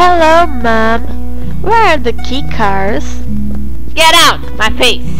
Hello, Mom. Where are the key cards? Get out! My face!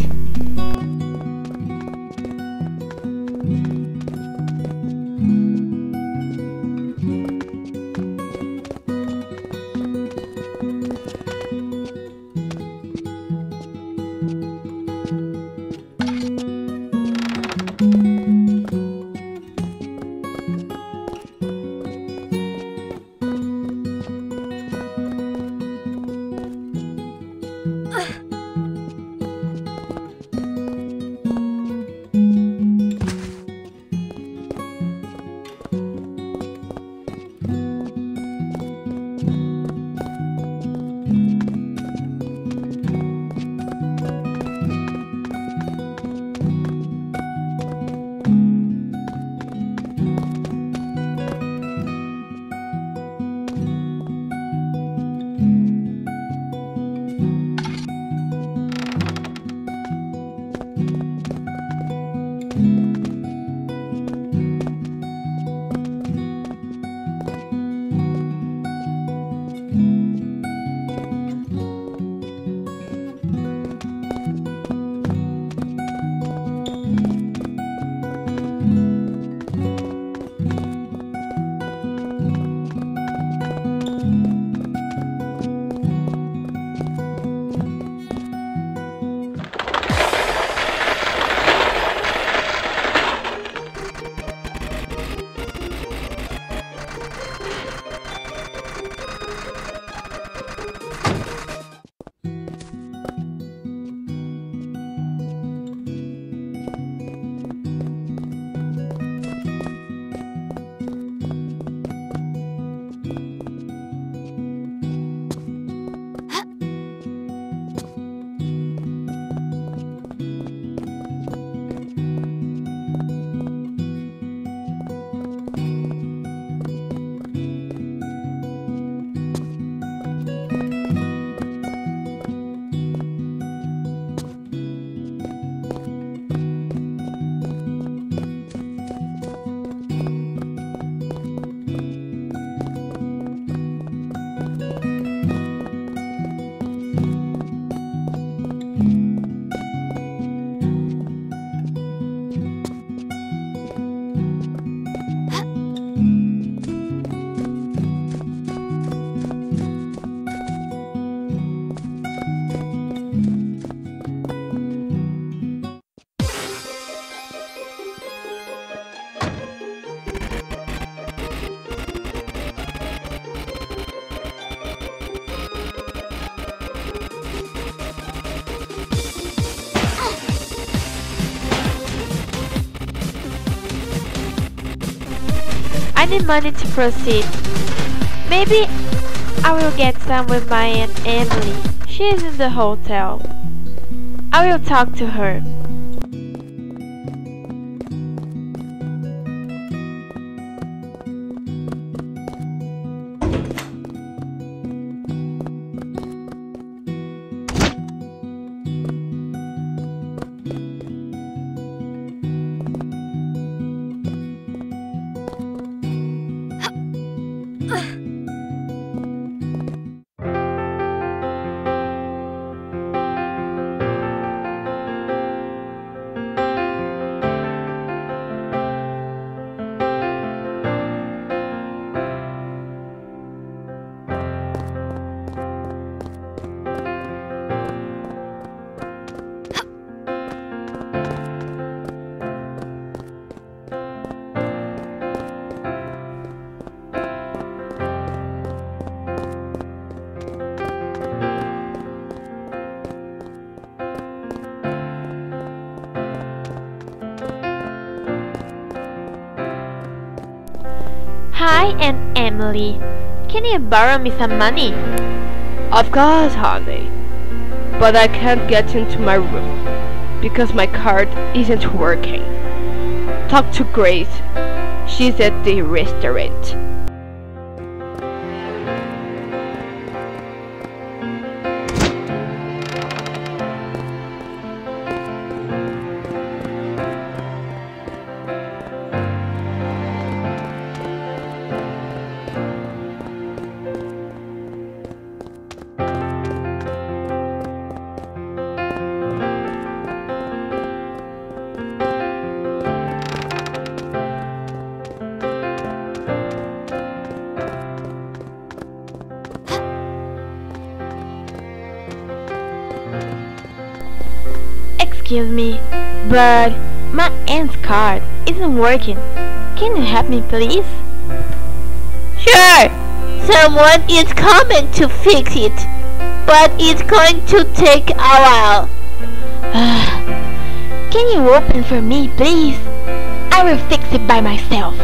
I need money to proceed. Maybe I will get some with my Aunt Emily. She is in the hotel. I will talk to her. Hi, Aunt Emily. Can you borrow me some money? Of course, honey. But I can't get into my room because my card isn't working. Talk to Grace. She's at the restaurant. Excuse me, but my aunt's card isn't working. Can you help me, please? Sure! Someone is coming to fix it, but it's going to take a while. Can you open for me, please? I will fix it by myself.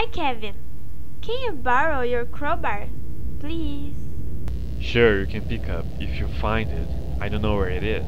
Hi, Kevin. Can you borrow your crowbar, please? Sure, you can pick up if you find it. I don't know where it is.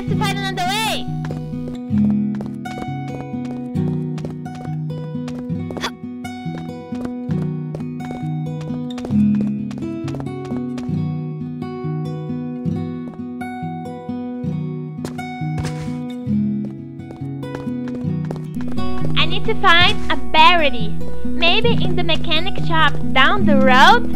have to find another way! I need to find a parody. Maybe in the mechanic shop down the road?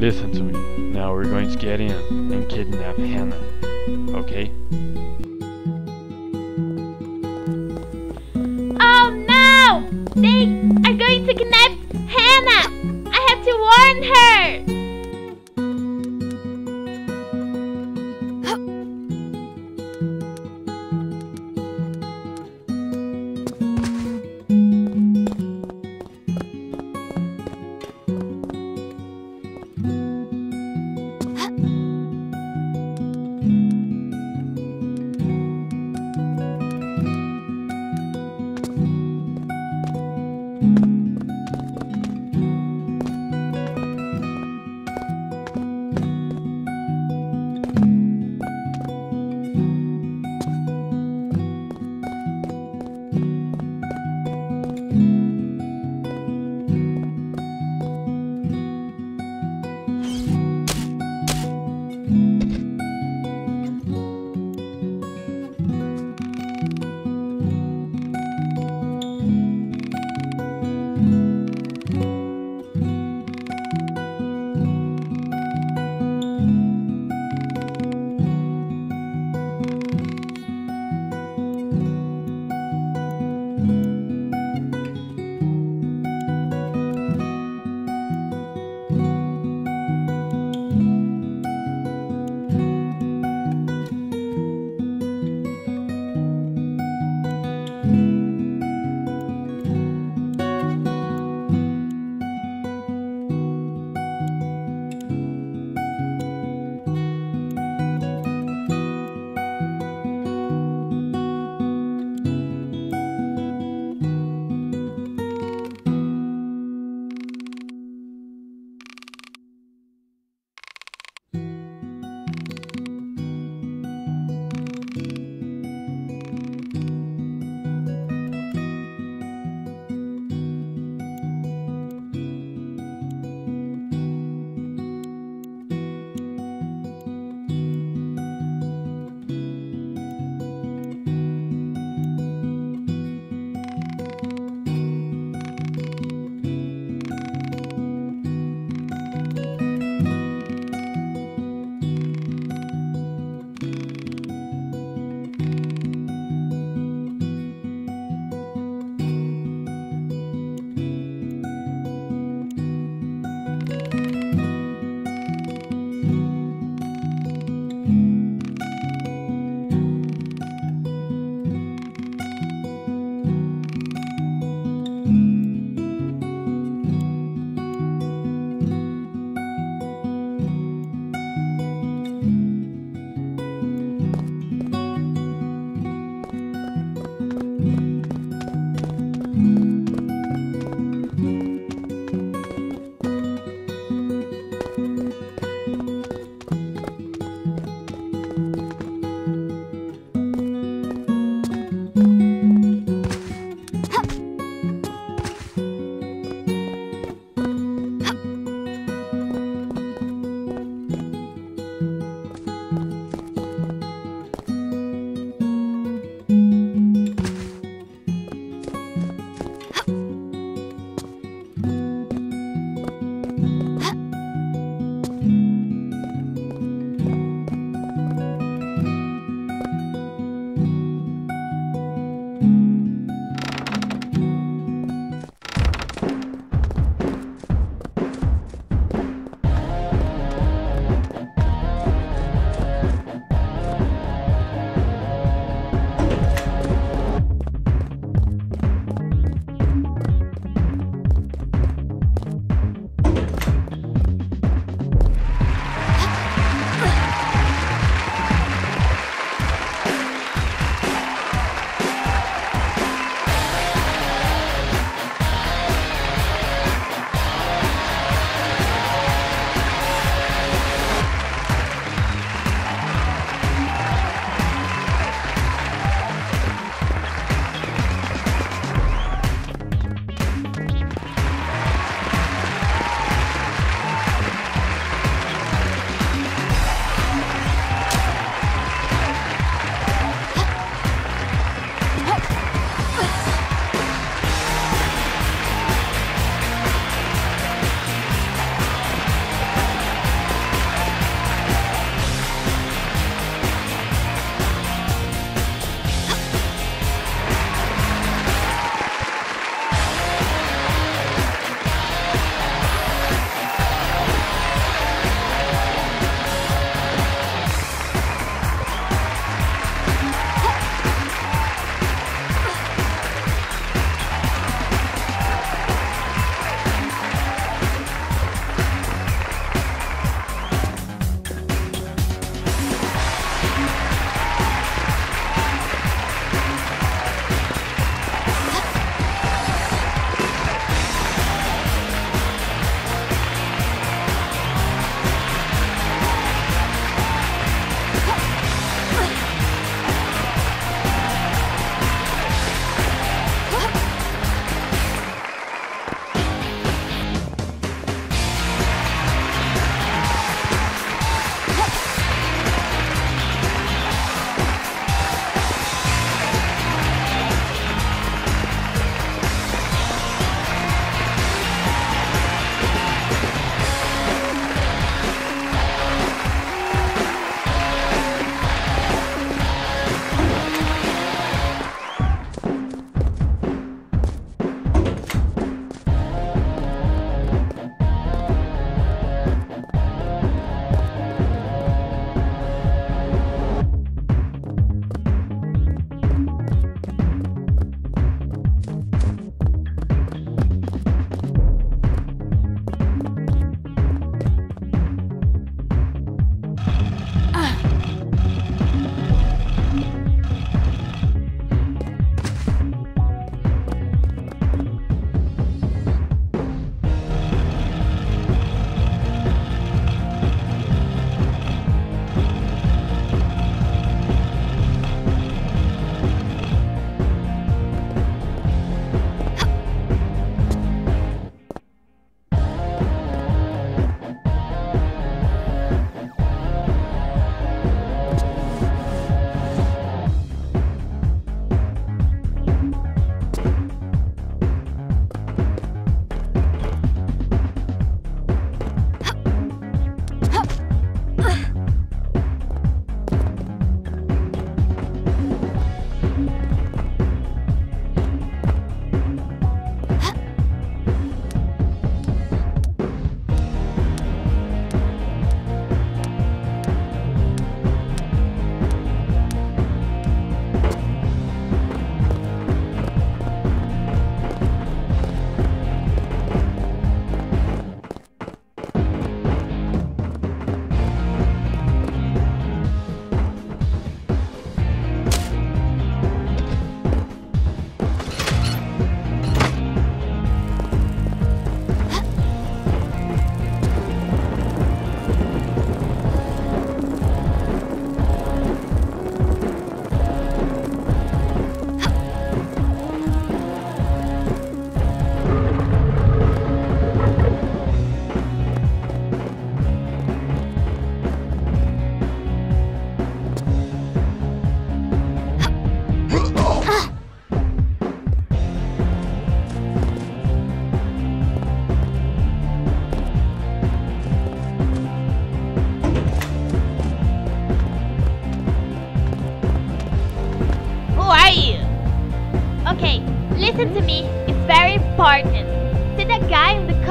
Listen to me. Now we're going to get in and kidnap Hannah. Okay? Oh no! They are going to kidnap Hannah! I have to warn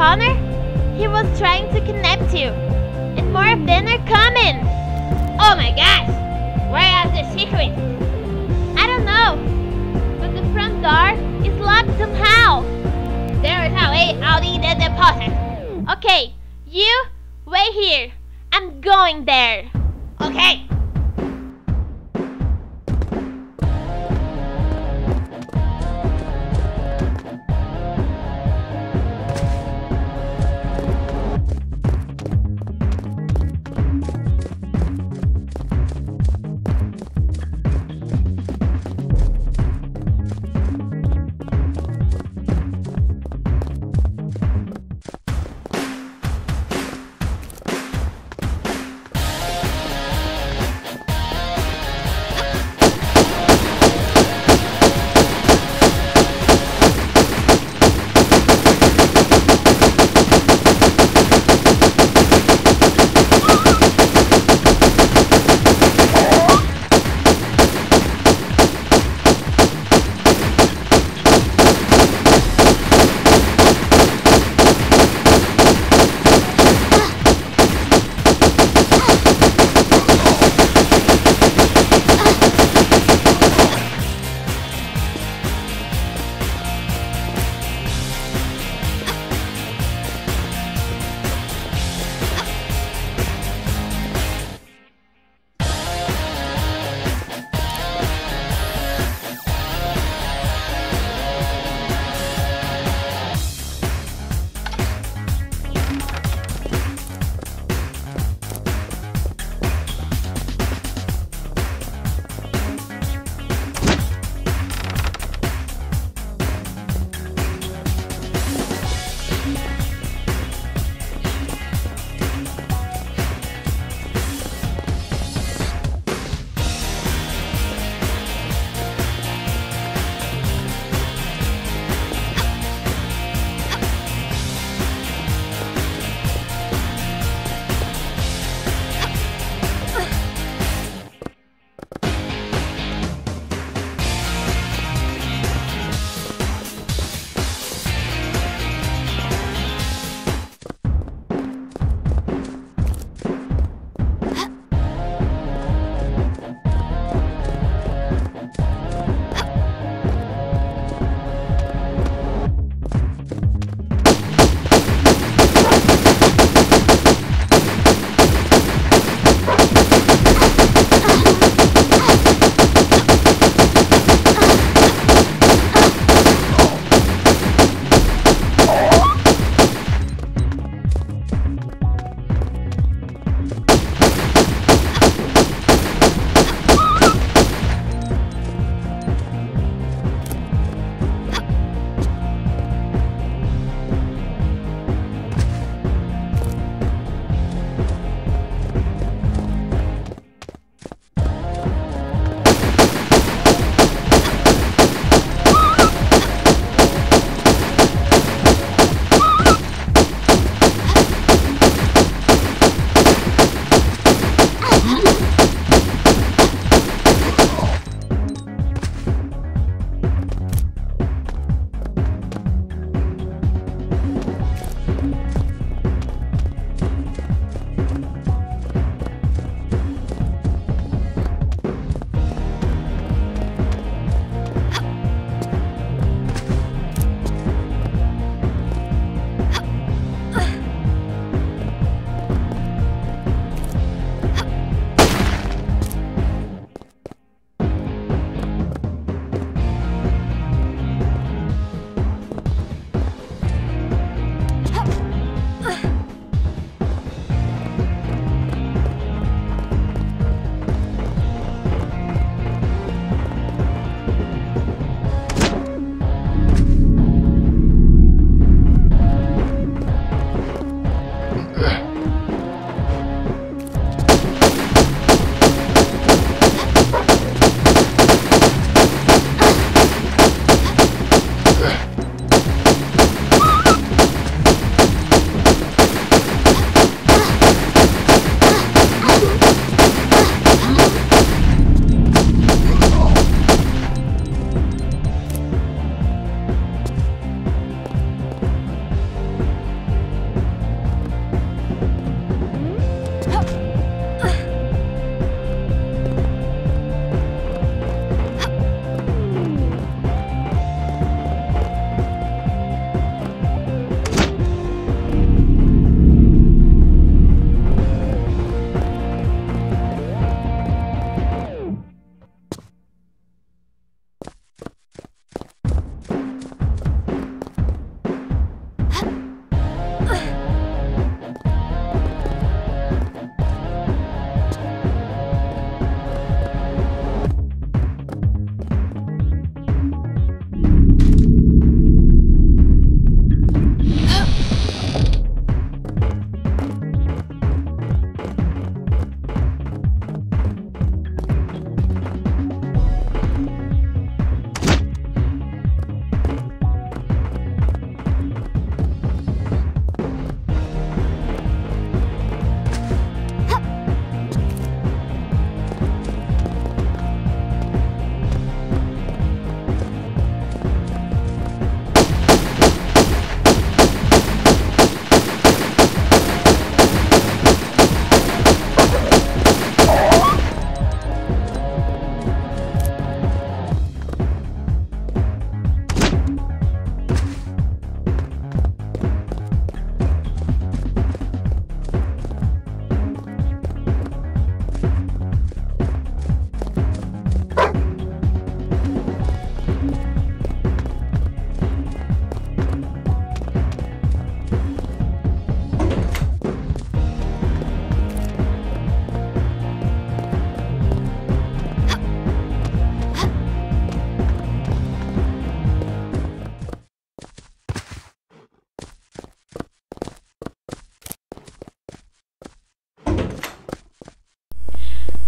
Connor? He was trying to connect you. And more of them are coming. Oh my gosh! Where are the secrets? I don't know. But the front door is locked somehow. There is no way out of the deposit. Okay, you wait here. I'm going there. Okay.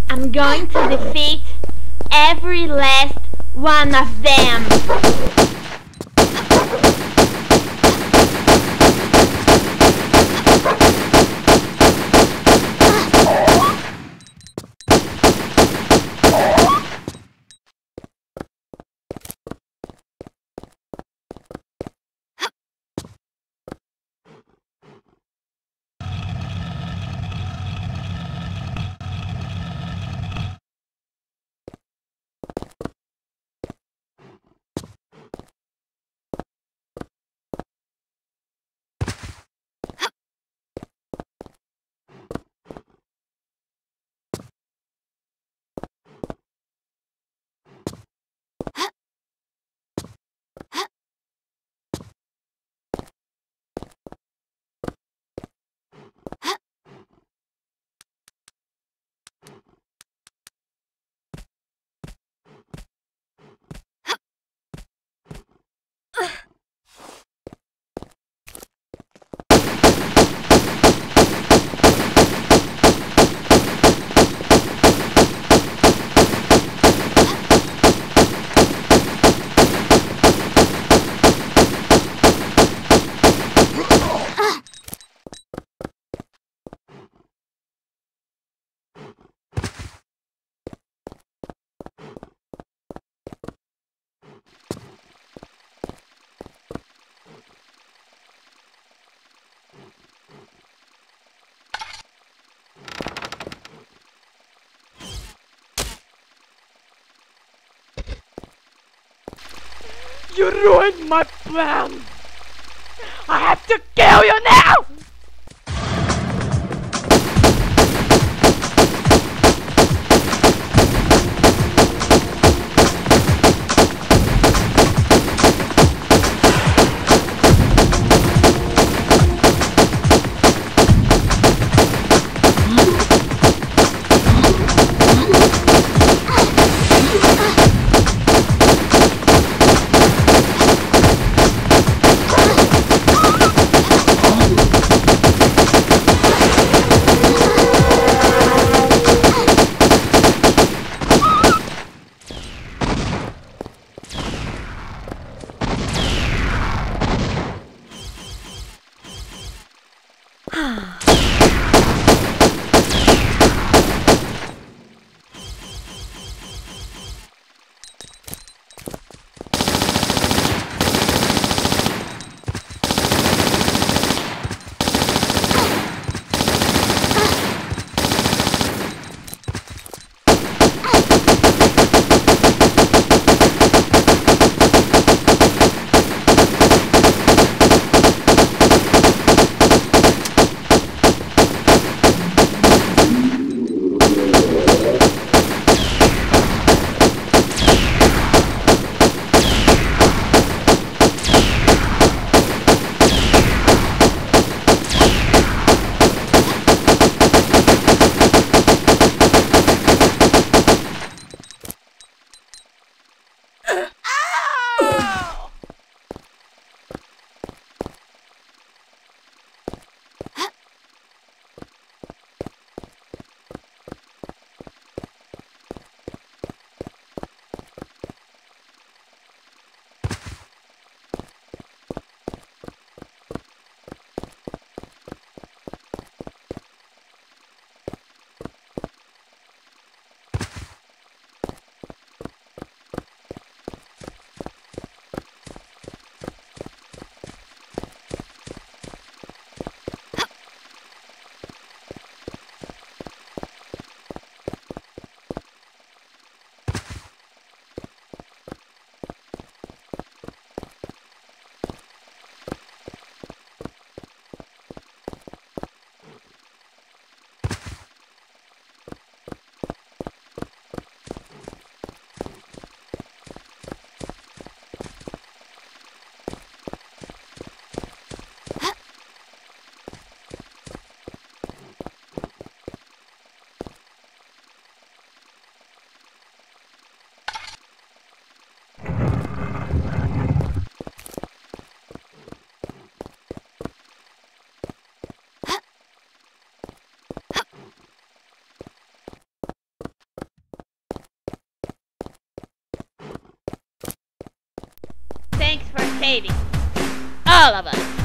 I'm going to defeat every last one of them. You ruined my plan! I have to kill you now! baby. All of us.